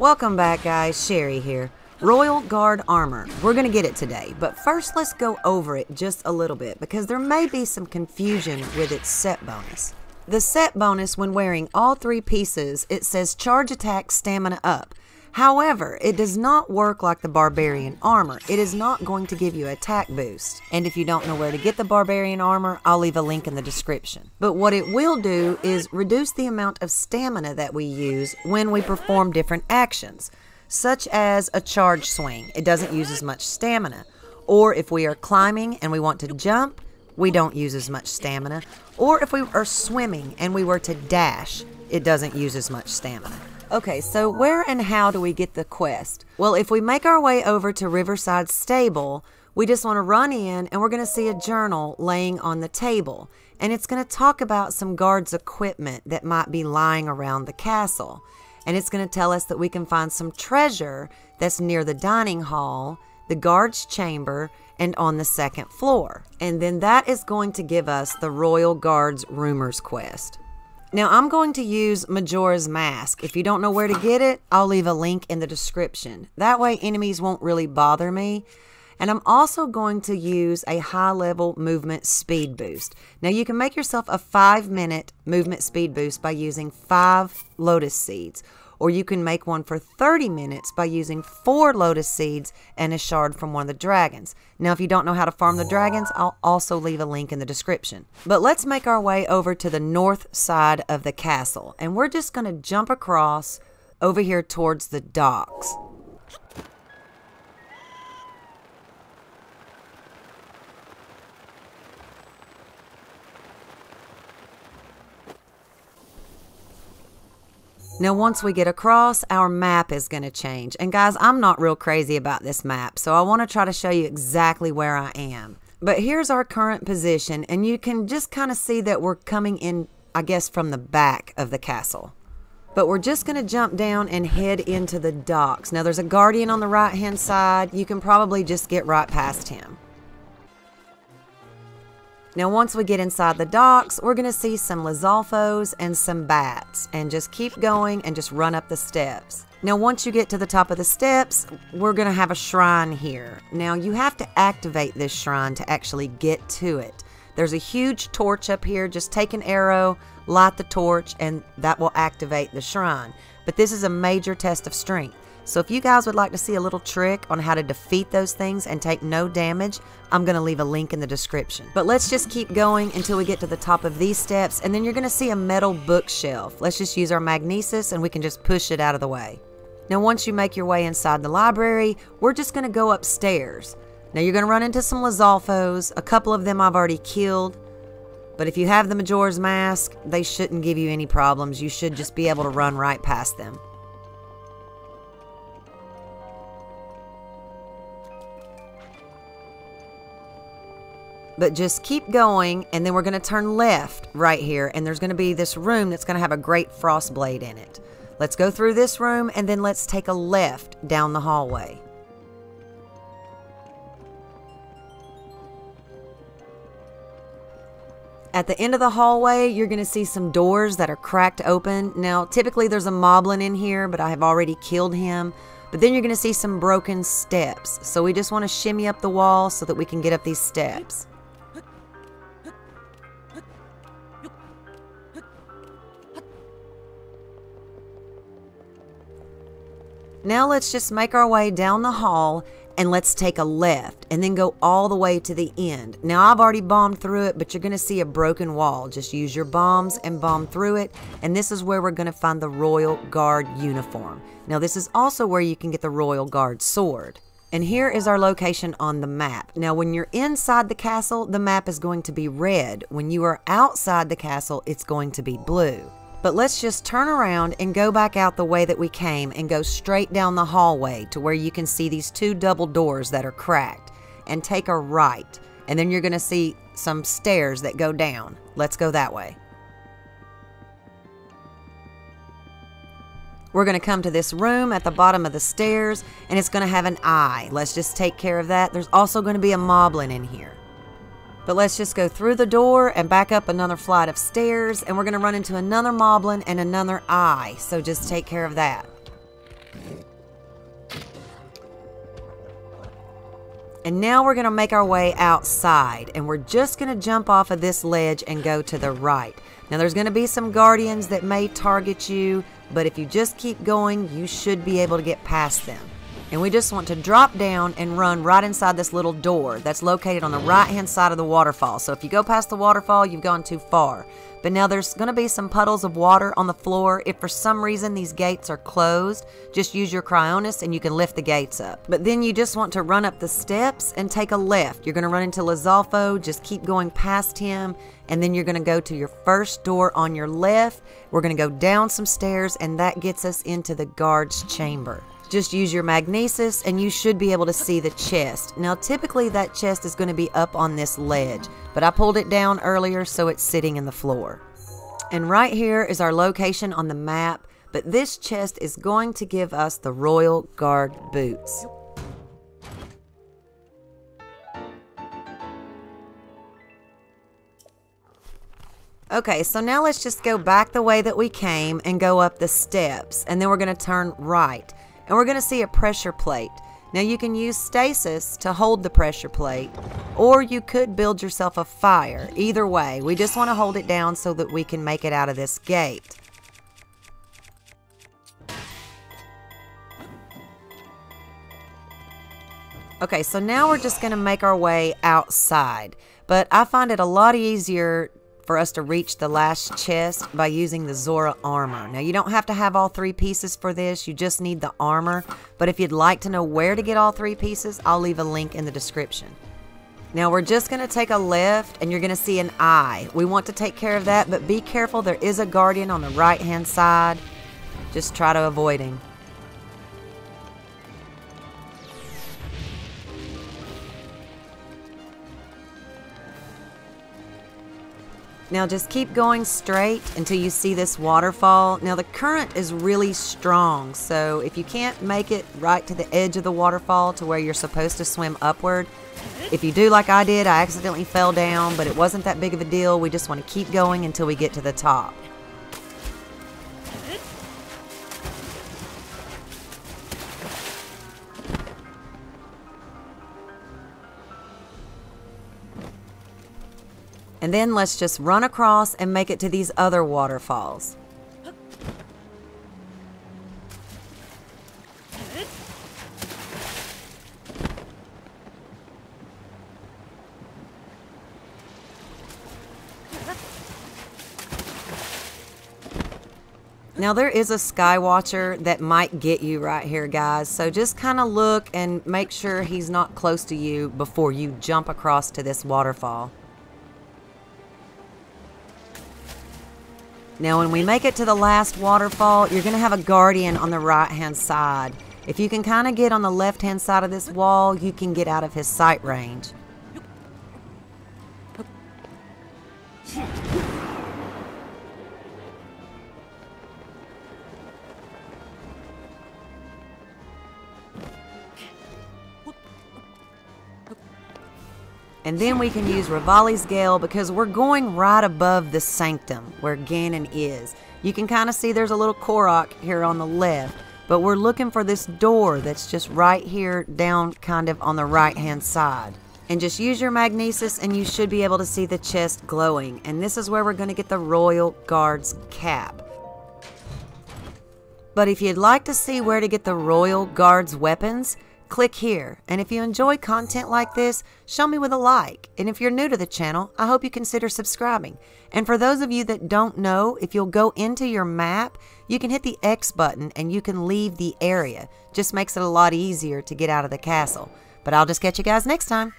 Welcome back, guys. Sherry here. Royal Guard Armor. We're going to get it today, but first let's go over it just a little bit because there may be some confusion with its set bonus. The set bonus when wearing all three pieces, it says charge attack stamina up. However, it does not work like the Barbarian Armor. It is not going to give you attack boost. And if you don't know where to get the Barbarian Armor, I'll leave a link in the description. But what it will do is reduce the amount of stamina that we use when we perform different actions, such as a charge swing. It doesn't use as much stamina. Or if we are climbing and we want to jump, we don't use as much stamina. Or if we are swimming and we were to dash, it doesn't use as much stamina. Okay, so where and how do we get the quest? Well, if we make our way over to Riverside Stable, we just want to run in and we're going to see a journal laying on the table. And it's going to talk about some guards' equipment that might be lying around the castle. And it's going to tell us that we can find some treasure that's near the dining hall, the guards' chamber, and on the second floor. And then that is going to give us the Royal Guard's Rumors quest. Now, I'm going to use Majora's Mask. If you don't know where to get it, I'll leave a link in the description. That way, enemies won't really bother me. And I'm also going to use a high-level movement speed boost. Now, you can make yourself a 5-minute movement speed boost by using 5 lotus seeds. Or you can make one for 30 minutes by using 4 lotus seeds and a shard from one of the dragons. Now, if you don't know how to farm the dragons, I'll also leave a link in the description. But let's make our way over to the north side of the castle. And we're just going to jump across over here towards the docks. Now, once we get across, our map is going to change. And guys, I'm not real crazy about this map, so I want to try to show you exactly where I am. But here's our current position, and you can just kind of see that we're coming in, I guess, from the back of the castle. But we're just going to jump down and head into the docks. Now, there's a guardian on the right-hand side. You can probably just get right past him. Now, once we get inside the docks, we're going to see some Lizalfos and some bats, and just keep going and just run up the steps. Now, once you get to the top of the steps, we're going to have a shrine here. Now, you have to activate this shrine to actually get to it. There's a huge torch up here. Just take an arrow, light the torch, and that will activate the shrine. But this is a major test of strength. So if you guys would like to see a little trick on how to defeat those things and take no damage, I'm going to leave a link in the description. But let's just keep going until we get to the top of these steps, and then you're going to see a metal bookshelf. Let's just use our magnesis and we can just push it out of the way. Now, once you make your way inside the library, we're just going to go upstairs. Now, you're going to run into some Lizalfos. A couple of them I've already killed. But if you have the Majora's Mask, they shouldn't give you any problems. You should just be able to run right past them. But just keep going, and then we're going to turn left right here, and there's going to be this room that's going to have a great frost blade in it. Let's go through this room, and then let's take a left down the hallway. At the end of the hallway, you're going to see some doors that are cracked open. Now, typically there's a moblin in here, but I have already killed him. But then you're going to see some broken steps. So we just want to shimmy up the wall so that we can get up these steps. Now let's just make our way down the hall and let's take a left and then go all the way to the end. Now, I've already bombed through it, but you're going to see a broken wall. Just use your bombs and bomb through it. And this is where we're going to find the Royal Guard uniform. Now, this is also where you can get the Royal Guard sword. And here is our location on the map. Now, when you're inside the castle, the map is going to be red. When you are outside the castle, it's going to be blue. But let's just turn around and go back out the way that we came and go straight down the hallway to where you can see these two double doors that are cracked and take a right. And then you're going to see some stairs that go down. Let's go that way. We're going to come to this room at the bottom of the stairs, and it's going to have an eye. Let's just take care of that. There's also going to be a moblin in here. But let's just go through the door and back up another flight of stairs, and we're going to run into another moblin and another eye, so just take care of that. And now we're going to make our way outside, and we're just going to jump off of this ledge and go to the right. Now there's going to be some guardians that may target you, but if you just keep going, you should be able to get past them. And we just want to drop down and run right inside this little door that's located on the right-hand side of the waterfall. So if you go past the waterfall, you've gone too far. But now there's going to be some puddles of water on the floor. If for some reason these gates are closed, just use your cryonis and you can lift the gates up. But then you just want to run up the steps and take a left. You're going to run into Lizalfos, just keep going past him, and then you're going to go to your first door on your left. We're going to go down some stairs, and that gets us into the guard's chamber. Just use your magnesis and you should be able to see the chest. Now typically that chest is going to be up on this ledge, but I pulled it down earlier so it's sitting in the floor. And right here is our location on the map, but this chest is going to give us the Royal Guard boots. Okay, so now let's just go back the way that we came and go up the steps, and then we're going to turn right. And we're going to see a pressure plate. Now you can use stasis to hold the pressure plate, or you could build yourself a fire. Either way, we just want to hold it down so that we can make it out of this gate. Okay, so now we're just going to make our way outside, but I find it a lot easier for us to reach the last chest by using the Zora armor. Now you don't have to have all three pieces for this, you just need the armor, but if you'd like to know where to get all three pieces, I'll leave a link in the description. Now we're just going to take a left and you're going to see an eye. We want to take care of that, but be careful, there is a guardian on the right hand side. Just try to avoid him. Now just keep going straight until you see this waterfall. Now the current is really strong, so if you can't make it right to the edge of the waterfall to where you're supposed to swim upward, if you do like I did, I accidentally fell down, but it wasn't that big of a deal. We just want to keep going until we get to the top. And then let's just run across and make it to these other waterfalls. Now there is a sky watcher that might get you right here, guys, so just kind of look and make sure he's not close to you before you jump across to this waterfall. Now when we make it to the last waterfall, you're going to have a guardian on the right hand side. If you can kind of get on the left hand side of this wall, you can get out of his sight range. And then we can use Revali's Gale because we're going right above the sanctum where Ganon is. You can kind of see there's a little Korok here on the left, but we're looking for this door that's just right here down kind of on the right hand side. And just use your magnesis and you should be able to see the chest glowing. And this is where we're going to get the Royal Guard's cap. But if you'd like to see where to get the Royal Guard's weapons, click here, and if you enjoy content like this, show me with a like, and if you're new to the channel, I hope you consider subscribing. And for those of you that don't know, if you'll go into your map, you can hit the X button and you can leave the area. Just makes it a lot easier to get out of the castle. But I'll just catch you guys next time.